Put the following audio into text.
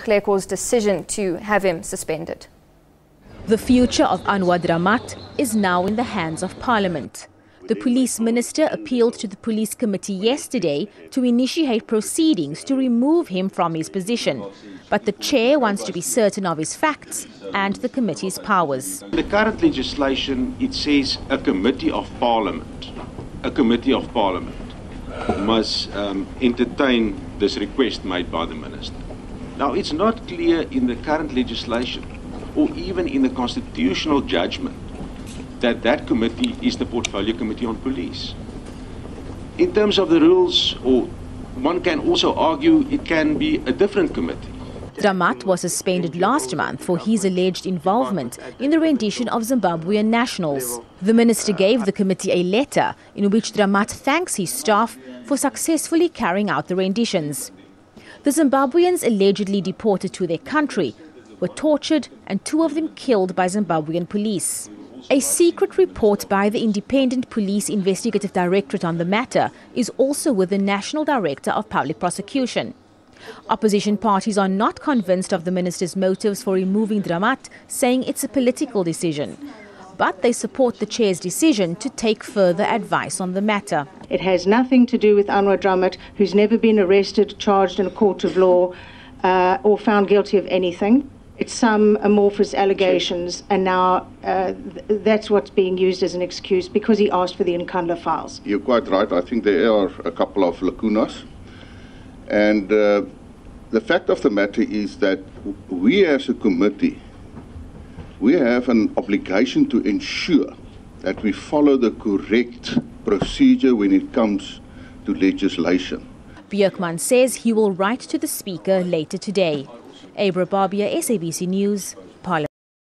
Kleko's decision to have him suspended. The future of Anwa Dramat is now in the hands of Parliament. The police minister appealed to the police committee yesterday to initiate proceedings to remove him from his position. But the chair wants to be certain of his facts and the committee's powers. The current legislation, it says a committee of Parliament. A committee of Parliament must entertain this request made by the minister. Now, it's not clear in the current legislation or even in the constitutional judgment that that committee is the Portfolio Committee on Police. In terms of the rules, or one can also argue it can be a different committee. Dramat was suspended last month for his alleged involvement in the rendition of Zimbabwean nationals. The minister gave the committee a letter in which Dramat thanks his staff for successfully carrying out the renditions. The Zimbabweans allegedly deported to their country were tortured and two of them killed by Zimbabwean police. A secret report by the Independent Police Investigative Directorate on the matter is also with the National Director of Public Prosecution. Opposition parties are not convinced of the minister's motives for removing Dramat, saying it's a political decision. But they support the chair's decision to take further advice on the matter. It has nothing to do with Anwa Dramat, who's never been arrested, charged in a court of law, or found guilty of anything. It's some amorphous allegations, and now that's what's being used as an excuse because he asked for the Nkandla files. You're quite right. I think there are a couple of lacunas. And the fact of the matter is that we as a committee, we have an obligation to ensure that we follow the correct procedure when it comes to legislation. Bjerkman says he will write to the Speaker later today. Abra Barbia, SABC News.